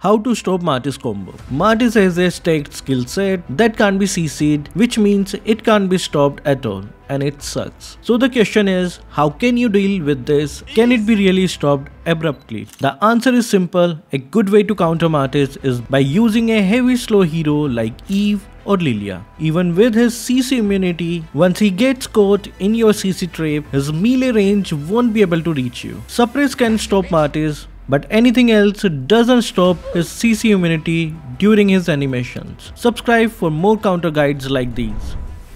How to stop Marty's combo. Marty has a stacked skill set that can't be CC'd, which means it can't be stopped at all, and it sucks. So the question is, how can you deal with this? Can it be really stopped abruptly? The answer is simple. A good way to counter Marty is by using a heavy slow hero like Yve or Lylia. Even with his CC immunity, once he gets caught in your CC trap, his melee range won't be able to reach you. Suppress can stop Marty, but anything else doesn't stop his CC immunity during his animations. Subscribe for more counter guides like these.